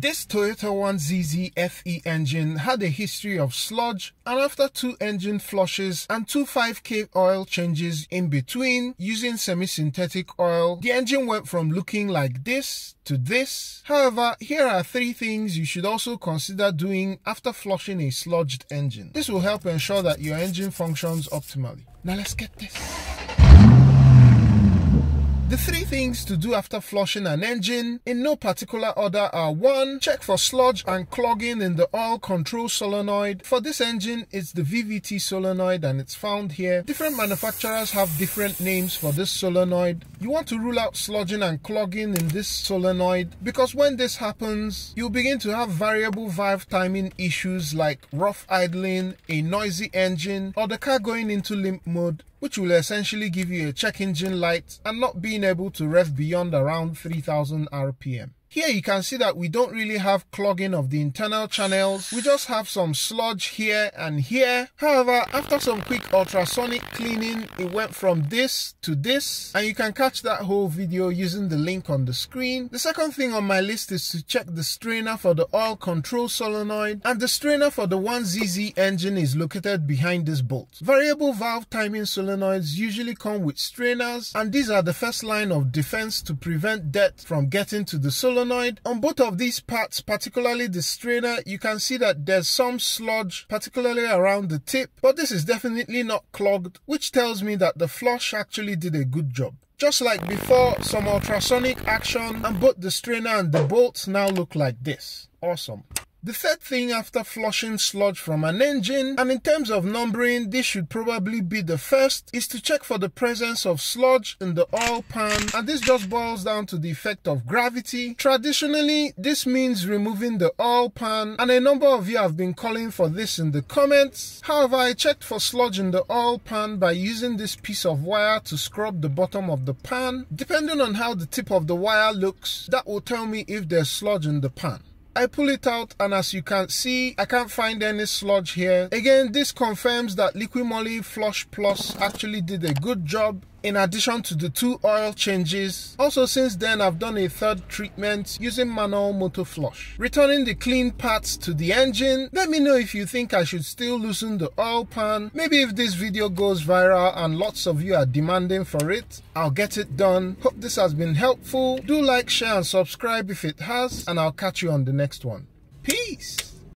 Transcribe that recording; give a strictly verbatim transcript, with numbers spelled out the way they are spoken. This Toyota one Z Z F E engine had a history of sludge, and after two engine flushes and two five K oil changes in between using semi-synthetic oil, the engine went from looking like this to this. However, here are three things you should also consider doing after flushing a sludged engine. This will help ensure that your engine functions optimally. Now let's get this. The three things to do after flushing an engine in no particular order are: one, check for sludge and clogging in the oil control solenoid. For this engine, it's the V V T solenoid and it's found here. Different manufacturers have different names for this solenoid. You want to rule out sludging and clogging in this solenoid because when this happens, you'll begin to have variable valve timing issues like rough idling, a noisy engine, or the car going into limp mode, which will essentially give you a check engine light and not being able to rev beyond around three thousand R P M. Here you can see that we don't really have clogging of the internal channels, we just have some sludge here and here. However, after some quick ultrasonic cleaning, it went from this to this, and you can catch that whole video using the link on the screen. The second thing on my list is to check the strainer for the oil control solenoid, and the strainer for the one Z Z engine is located behind this bolt. Variable valve timing solenoids usually come with strainers, and these are the first line of defense to prevent dirt from getting to the solenoid. On both of these parts, particularly the strainer, you can see that there's some sludge, particularly around the tip, but this is definitely not clogged, which tells me that the flush actually did a good job. Just like before, some ultrasonic action, and both the strainer and the bolts now look like this. Awesome. The third thing after flushing sludge from an engine, and in terms of numbering, this should probably be the first, is to check for the presence of sludge in the oil pan, and this just boils down to the effect of gravity. Traditionally, this means removing the oil pan, and a number of you have been calling for this in the comments. However, I checked for sludge in the oil pan by using this piece of wire to scrub the bottom of the pan. Depending on how the tip of the wire looks, that will tell me if there's sludge in the pan. I pull it out, and as you can see, I can't find any sludge here. Again, this confirms that Liqui Moly Flush Plus actually did a good job, in addition to the two oil changes. Also, since then, I've done a third treatment using Mannol motor flush. Returning the clean parts to the engine, let me know if you think I should still loosen the oil pan. Maybe if this video goes viral and lots of you are demanding for it, I'll get it done. Hope this has been helpful. Do like, share and subscribe if it has, and I'll catch you on the next one. Peace!